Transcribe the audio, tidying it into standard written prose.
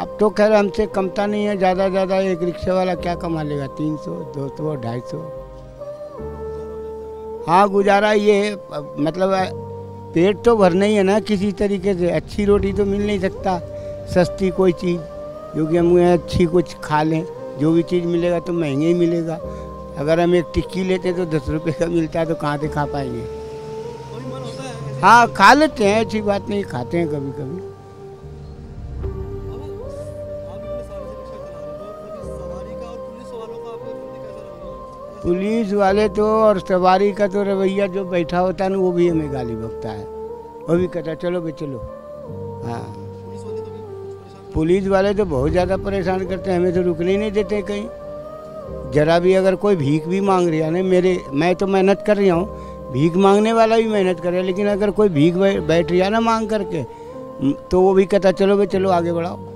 अब तो खैर हमसे कमता नहीं है, ज़्यादा ज़्यादा एक रिक्शे वाला क्या कमा लेगा, 300, 200, 250। हाँ गुजारा ये मतलब पेट तो भरना ही है ना किसी तरीके से। अच्छी रोटी तो मिल नहीं सकता, सस्ती कोई चीज़ जो कि हम अच्छी कुछ खा लें। जो भी चीज़ मिलेगा तो महंगे ही मिलेगा। अगर हम एक टिक्की लेते तो 10 रुपये का मिलता है, तो कहाँ से खा पाएंगे। हाँ खा लेते हैं, अच्छी बात नहीं, खाते हैं कभी कभी। पुलिस वाले तो और सवारी का तो रवैया जो बैठा होता है ना, वो भी हमें गाली बकता है, वो भी कहता है चलो भाई चलो। हाँ पुलिस वाले तो बहुत ज़्यादा परेशान करते हैं, हमें तो रुकने ही नहीं देते कहीं जरा भी। अगर कोई भीख भी मांग रही है ना, मैं तो मेहनत कर रहा हूँ, भीख मांगने वाला भी मेहनत कर रहा है, लेकिन अगर कोई भीख बैठ रही है ना मांग करके, तो वो भी कहता चलो भाई चलो आगे बढ़ाओ।